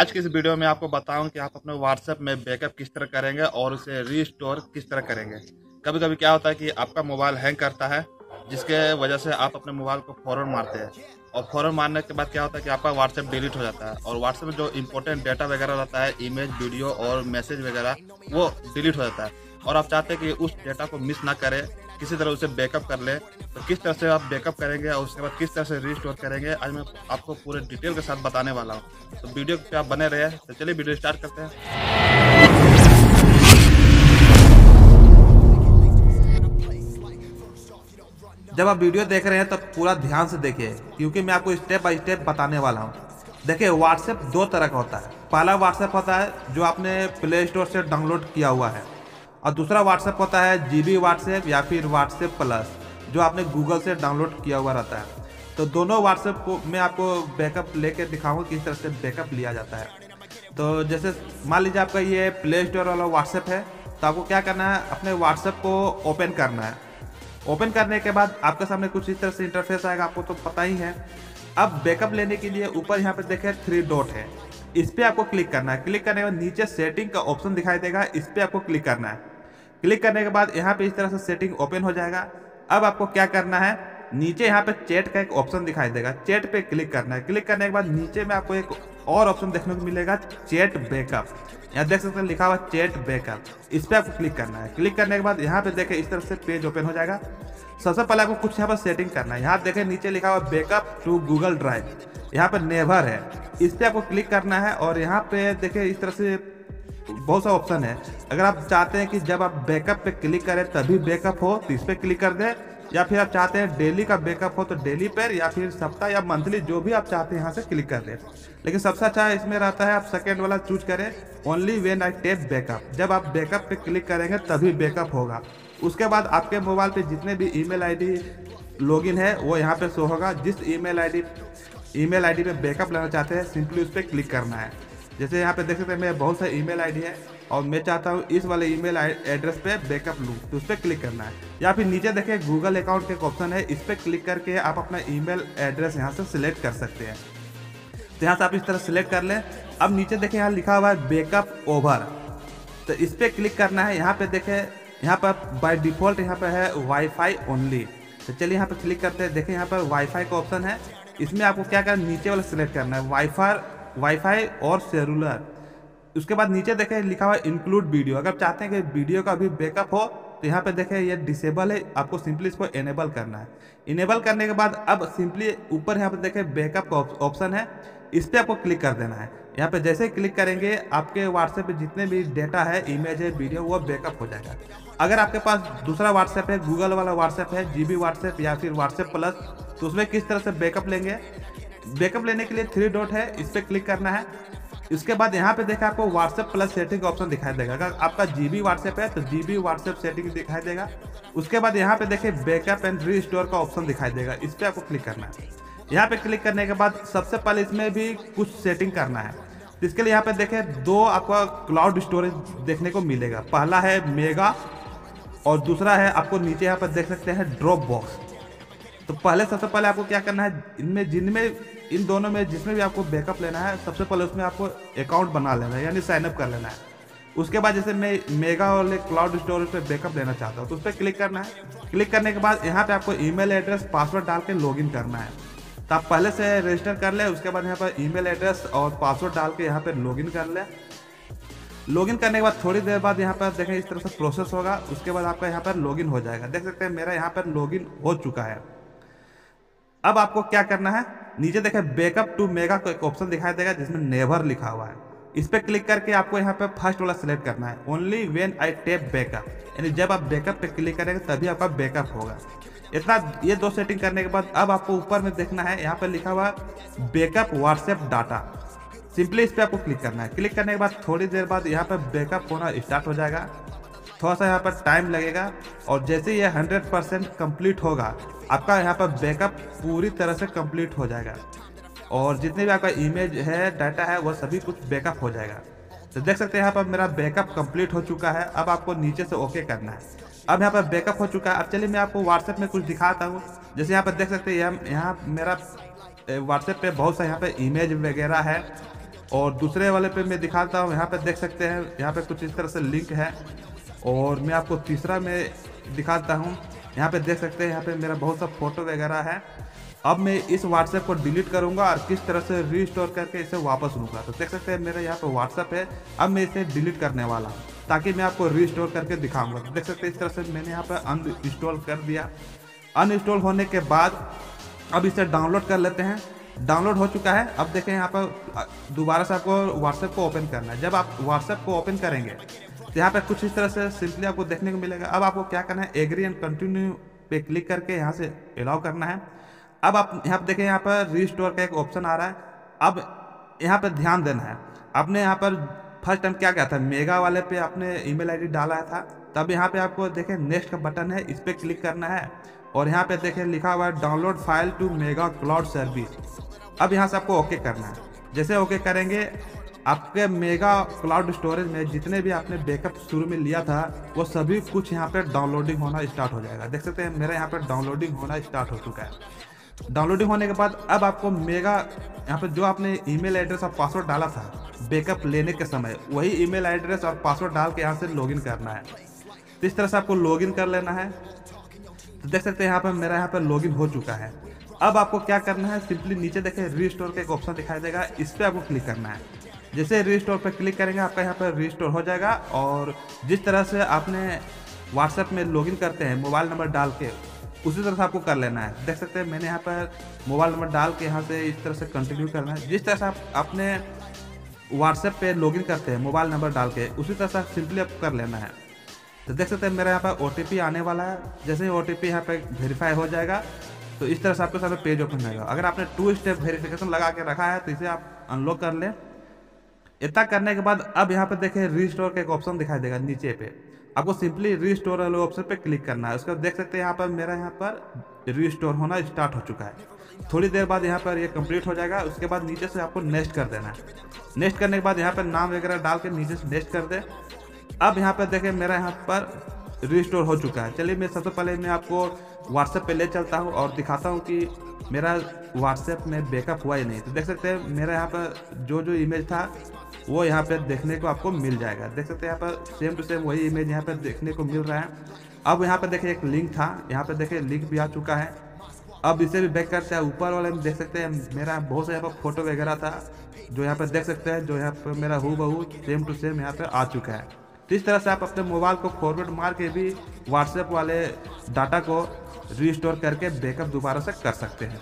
आज के इस वीडियो में आपको बताऊं कि आप अपने WhatsApp में बैकअप किस तरह करेंगे और उसे रीस्टोर किस तरह करेंगे। कभी कभी क्या होता है कि आपका मोबाइल हैंग करता है, जिसके वजह से आप अपने मोबाइल को फौरन मारते हैं और फौरन मारने के बाद क्या होता है कि आपका WhatsApp डिलीट हो जाता है और WhatsApp में जो इंपॉर्टेंट डाटा वगैरह रहता है, इमेज, वीडियो और मैसेज वगैरह, वो डिलीट हो जाता है। और आप चाहते हैं कि उस डाटा को मिस ना करें, किसी तरह उसे बैकअप कर लें, तो किस तरह से आप बैकअप करेंगे और उसके बाद किस तरह से रिस्टोर करेंगे, आज मैं आपको पूरे डिटेल के साथ बताने वाला हूँ। तो वीडियो पे आप बने रहे, तो चलिए वीडियो स्टार्ट करते हैं। जब आप वीडियो देख रहे हैं तो पूरा ध्यान से देखिए, क्योंकि मैं आपको स्टेप बाय स्टेप बताने वाला हूँ। देखिए, WhatsApp दो तरह का होता है। पहला WhatsApp होता है जो आपने प्ले स्टोर से डाउनलोड किया हुआ है, और दूसरा WhatsApp होता है GB WhatsApp या फिर WhatsApp प्लस, जो आपने गूगल से डाउनलोड किया हुआ रहता है। तो दोनों WhatsApp को मैं आपको बैकअप ले कर दिखाऊँगा किस तरह से बैकअप लिया जाता है। तो जैसे मान लीजिए आपका ये प्ले स्टोर वाला WhatsApp है, तो आपको क्या करना है, अपने WhatsApp को ओपन करना है। ओपन करने के बाद आपके सामने कुछ इस तरह से इंटरफेस आएगा, आपको तो पता ही है। अब बैकअप लेने के लिए ऊपर यहाँ पे देखें 3 डॉट है, इस पर आपको क्लिक करना है। क्लिक करने के बाद नीचे सेटिंग का ऑप्शन दिखाई देगा, इस पर आपको क्लिक करना है। क्लिक करने के बाद यहाँ पे इस तरह से सेटिंग ओपन हो जाएगा। अब आपको क्या करना है, नीचे यहाँ पे चैट का एक ऑप्शन दिखाई देगा, चैट पे क्लिक करना है। क्लिक करने के बाद नीचे में आपको एक और ऑप्शन देखने को मिलेगा, चैट बैकअप। यहाँ देख सकते हैं लिखा हुआ चैट बैकअप, इस पर आपको क्लिक करना है। क्लिक करने के बाद यहाँ पे देखें इस तरह से पेज ओपन हो जाएगा। सबसे पहले आपको कुछ यहाँ पर सेटिंग करना है। यहाँ देखें नीचे लिखा हुआ बैकअप टू गूगल ड्राइव, यहाँ पर नेवर है, इस पर आपको क्लिक करना है। और यहाँ पे देखें इस तरह से बहुत सा ऑप्शन है। अगर आप चाहते हैं कि जब आप बैकअप पे क्लिक करें तभी बैकअप हो, तो इस पर क्लिक कर दें, या फिर आप चाहते हैं डेली का बैकअप हो तो डेली पर, या फिर सप्ताह या मंथली, जो भी आप चाहते हैं यहाँ से क्लिक कर दें। लेकिन सबसे अच्छा इसमें रहता है आप सेकेंड वाला चूज करें, only when I tap backup, जब आप बैकअप पे क्लिक करेंगे तभी बैकअप होगा। उसके बाद आपके मोबाइल पे जितने भी ईमेल आईडी लॉगिन है वो यहाँ पे शो होगा। जिस ईमेल आईडी पे बैकअप लेना चाहते हैं सिंपली उस पर क्लिक करना है। जैसे यहाँ पे देख सकते हैं मेरे बहुत सारे ईमेल आईडी है और मैं चाहता हूँ इस वाले ईमेल एड्रेस पे बैकअप लूँ, तो उस पर क्लिक करना है। या फिर नीचे देखें गूगल अकाउंट का एक ऑप्शन है, इस पर क्लिक करके आप अपना ईमेल एड्रेस यहाँ से सिलेक्ट कर सकते हैं। तो यहाँ से आप इस तरह सिलेक्ट कर लें। अब नीचे देखें यहाँ लिखा हुआ है बैकअप ओवर, तो इस पर क्लिक करना है। यहाँ पर देखें यहाँ पर बाय डिफ़ॉल्ट यहाँ पर है वाईफाई ओनली, तो चलिए यहाँ पर क्लिक करते हैं। देखें यहाँ पर वाईफाई का ऑप्शन है, इसमें आपको क्या करना है, नीचे वाला सिलेक्ट करना है, वाईफाई और सेलुलर। उसके बाद नीचे देखें लिखा हुआ इंक्लूड वीडियो, अगर चाहते हैं कि वीडियो का भी बैकअप हो तो यहाँ पे देखें ये डिसेबल है, आपको सिंपली इसको इनेबल करना है। इनेबल करने के बाद अब सिंपली ऊपर यहाँ पे देखें बैकअप का ऑप्शन है, इस पर आपको क्लिक कर देना है। यहाँ पे जैसे ही क्लिक करेंगे आपके WhatsApp पे जितने भी डेटा है, इमेज है, वीडियो, वो बैकअप हो जाएगा। अगर आपके पास दूसरा WhatsApp है, गूगल वाला WhatsApp है, GB WhatsApp या फिर WhatsApp प्लस, तो उसमें किस तरह से बैकअप लेंगे। बैकअप लेने के लिए 3 डॉट है, इस पर क्लिक करना है। इसके बाद यहाँ पे देखा आपको WhatsApp प्लस सेटिंग का ऑप्शन दिखाई देगा। अगर आपका GB WhatsApp है तो GB WhatsApp सेटिंग दिखाई देगा। उसके बाद यहाँ पे देखे बैकअप एंड रीस्टोर का ऑप्शन दिखाई देगा, इस पर आपको क्लिक करना है। यहाँ पे क्लिक करने के बाद सबसे पहले इसमें भी कुछ सेटिंग करना है। इसके लिए यहाँ पे देखे 2 आपका क्लाउड स्टोरेज देखने को मिलेगा, पहला है मेगा और दूसरा है, आपको नीचे यहाँ पर देख सकते हैं ड्रॉपबॉक्स। तो पहले सबसे पहले आपको क्या करना है, इनमें इन दोनों में जिसमें भी आपको बैकअप लेना है, सबसे पहले उसमें आपको अकाउंट बना लेना है, यानी साइनअप कर लेना है। उसके बाद जैसे मैं मेगा और क्लाउड स्टोरेज पे बैकअप लेना चाहता हूँ, तो उस पर क्लिक करना है। क्लिक करने के बाद यहाँ पे आपको ईमेल एड्रेस, पासवर्ड डाल के लॉगिन करना है। तो आप पहले से रजिस्टर कर लें, उसके बाद यहाँ पर ईमेल एड्रेस और पासवर्ड डाल के यहाँ पर लॉगिन कर लें। लॉगिन करने के बाद थोड़ी देर बाद यहाँ पर देखें इस तरह से प्रोसेस होगा, उसके बाद आपका यहाँ पर लॉगिन हो जाएगा। देख सकते हैं मेरा यहाँ पर लॉगिन हो चुका है। अब आपको क्या करना है, नीचे देखें बैकअप टू मेगा का एक ऑप्शन दिखाई देगा जिसमें नेवर लिखा हुआ है, इस पर क्लिक करके आपको यहाँ पर फर्स्ट वाला सिलेक्ट करना है, only when I tap backup, यानी जब आप बैकअप पे क्लिक करेंगे तभी आपका बैकअप होगा। इतना ये 2 सेटिंग करने के बाद अब आपको ऊपर में देखना है, यहाँ पर लिखा हुआ बैकअप WhatsApp डाटा, सिंपली इस पर आपको क्लिक करना है। क्लिक करने के बाद थोड़ी देर बाद यहाँ पर बैकअप होना स्टार्ट हो जाएगा, थोड़ा सा यहाँ पर टाइम लगेगा। और जैसे ये 100% कम्प्लीट होगा आपका यहाँ पर बैकअप पूरी तरह से कंप्लीट हो जाएगा और जितने भी आपका इमेज है, डाटा है, वह सभी कुछ बैकअप हो जाएगा। तो देख सकते हैं यहाँ पर मेरा बैकअप कंप्लीट हो चुका है। अब आपको नीचे से ओके करना है। अब यहाँ पर बैकअप हो चुका है। अब चलिए मैं आपको WhatsApp में कुछ दिखाता हूँ। जैसे यहाँ पर देख सकते हैं यहाँ मेरा WhatsApp पे बहुत सा यहाँ पर इमेज वगैरह है और दूसरे वाले पे मैं दिखाता हूँ, यहाँ पे देख सकते हैं, यहाँ पे कुछ इस तरह से लिंक है। और मैं आपको तीसरा में दिखाता हूँ, यहाँ पे देख सकते हैं, यहाँ पे मेरा बहुत सा फ़ोटो वगैरह है। अब मैं इस व्हाट्सएप को डिलीट करूँगा और किस तरह से रीस्टोर करके इसे वापस लूँगा। तो देख सकते हैं मेरा यहाँ पे व्हाट्सएप है, अब मैं इसे डिलीट करने वाला हूँ ताकि मैं आपको रीस्टोर करके दिखाऊँगा। तो देख सकते हैं इस तरह से मैंने यहाँ पर अनइंस्टॉल कर दिया। अनइंस्टॉल होने के बाद अब इसे डाउनलोड कर लेते हैं। डाउनलोड हो चुका है। अब देखें यहाँ पर दोबारा से आपको व्हाट्सएप को ओपन करना है। जब आप व्हाट्सएप को ओपन करेंगे तो यहाँ पर कुछ इस तरह से सिंपली आपको देखने को मिलेगा। अब आपको क्या करना है, एग्री एंड कंटिन्यू पे क्लिक करके यहाँ से अलाउ करना है। अब आप यहाँ पर देखें, यहाँ पर रीस्टोर का एक ऑप्शन आ रहा है। अब यहाँ पर ध्यान देना है, आपने यहाँ पर फर्स्ट टाइम क्या किया था, मेगा वाले पे आपने ईमेल आईडी डाला था। तब यहाँ पर आपको देखें नेक्स्ट का बटन है, इस पर क्लिक करना है। और यहाँ पे देखें लिखा हुआ है download file to Mega cloud service. अब यहाँ से आपको ओके करना है। जैसे ओके करेंगे, आपके मेगा क्लाउड स्टोरेज में जितने भी आपने बैकअप शुरू में लिया था वो सभी कुछ यहाँ पे डाउनलोडिंग होना स्टार्ट हो जाएगा। देख सकते हैं मेरा यहाँ पे डाउनलोडिंग होना स्टार्ट हो चुका है। डाउनलोडिंग होने के बाद अब आपको मेगा यहाँ पर जो आपने ईमेल एड्रेस और पासवर्ड डाला था बैकअप लेने के समय, वही ईमेल एड्रेस और पासवर्ड डाल के यहाँ से लॉगिन करना है। तो इस तरह से आपको लॉगिन कर लेना है। तो देख सकते हैं यहाँ पर मेरा यहाँ पर लॉगिन हो चुका है। अब आपको क्या करना है, सिंपली नीचे देखें रीस्टोर का एक ऑप्शन दिखाई देगा, इस पर आपको क्लिक करना है। जैसे रीस्टोर पर क्लिक करेंगे आपका यहाँ पर रीस्टोर हो जाएगा। और जिस तरह से आपने व्हाट्सएप में लॉगिन करते हैं मोबाइल नंबर डाल के, उसी तरह से आपको कर लेना है। देख सकते हैं मैंने यहाँ पर मोबाइल नंबर डाल के यहाँ से इस तरह से कंटिन्यू करना है। जिस तरह से आप अपने व्हाट्सएप पर लॉगिन करते हैं मोबाइल नंबर डाल के, उसी तरह से सिंपली आपको कर लेना है। तो देख सकते हैं मेरा यहाँ पर OTP आने वाला है। जैसे ही OTP यहाँ पर वेरीफाई हो जाएगा तो इस तरह से आपके सामने पेज ओपन होगा। अगर आपने 2 स्टेप वेरीफिकेशन लगा के रखा है तो इसे आप अनलॉक कर लें। इतना करने के बाद अब यहाँ पर देखें रीस्टोर का एक ऑप्शन दिखाई देगा नीचे पे, आपको सिंपली रीस्टोर वाले ऑप्शन पे क्लिक करना है। उसके बाद देख सकते हैं यहाँ पर मेरा यहाँ पर रीस्टोर होना स्टार्ट हो चुका है। थोड़ी देर बाद यहाँ पर ये कंप्लीट हो जाएगा। उसके बाद नीचे से आपको नेक्स्ट कर देना है। नेक्स्ट करने के बाद यहाँ पर नाम वगैरह डाल के नीचे से नेक्स्ट कर दें। अब यहाँ पर देखें मेरा यहाँ पर रीस्टोर हो चुका है। चलिए मैं सबसे पहले मैं आपको व्हाट्सएप पे ले चलता हूँ और दिखाता हूँ कि मेरा व्हाट्सएप में बैकअप हुआ या नहीं। तो देख सकते हैं मेरा यहाँ पर जो जो इमेज था वो यहाँ पर देखने को आपको मिल जाएगा। देख सकते हैं यहाँ पर सेम टू सेम वही इमेज यहाँ पर देखने को मिल रहा है। अब यहाँ पर देखिए एक लिंक था, यहाँ पर देखिए लिंक भी आ चुका है। अब इसे भी बैक करते हैं। ऊपर वाले में देख सकते हैं मेरा बहुत सा यहाँ पर फोटो वगैरह था जो यहाँ पर देख सकते हैं, जो यहाँ पर मेरा हूबहू सेम टू सेम यहाँ पर आ चुका है। तो इस तरह से आप अपने मोबाइल को फॉरवर्ड मार के भी व्हाट्सएप वाले डाटा को रीस्टोर करके बैकअप दोबारा से कर सकते हैं।